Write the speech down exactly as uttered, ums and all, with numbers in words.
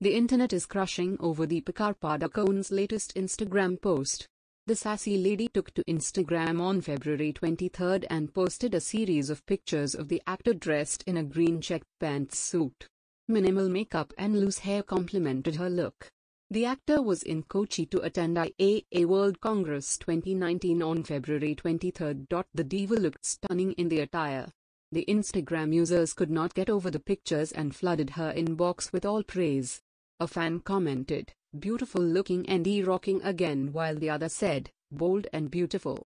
The internet is crushing over Deepika Padukone's latest Instagram post. The sassy lady took to Instagram on February twenty-third and posted a series of pictures of the actor dressed in a green checked pantsuit. Minimal makeup and loose hair complemented her look. The actor was in Kochi to attend I A A World Congress twenty nineteen on February twenty-third. The diva looked stunning in the attire. The Instagram users could not get over the pictures and flooded her inbox with all praise. A fan commented, "Beautiful looking and e-rocking again," while the other said, "Bold and beautiful."